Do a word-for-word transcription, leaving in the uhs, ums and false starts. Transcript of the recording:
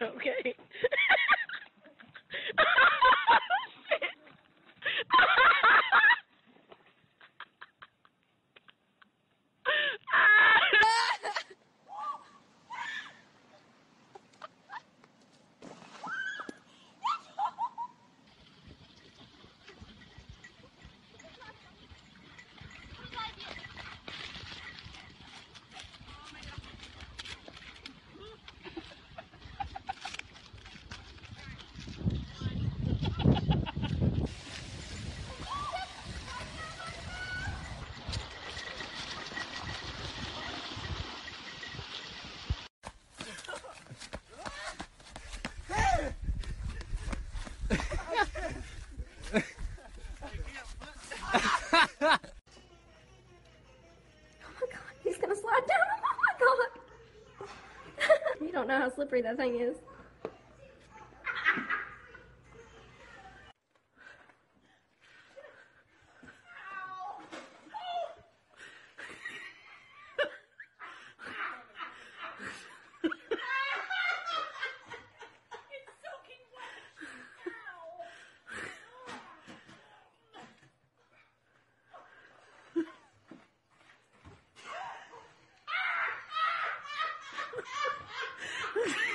Okay. I don't know how slippery that thing is. Ha ha ha!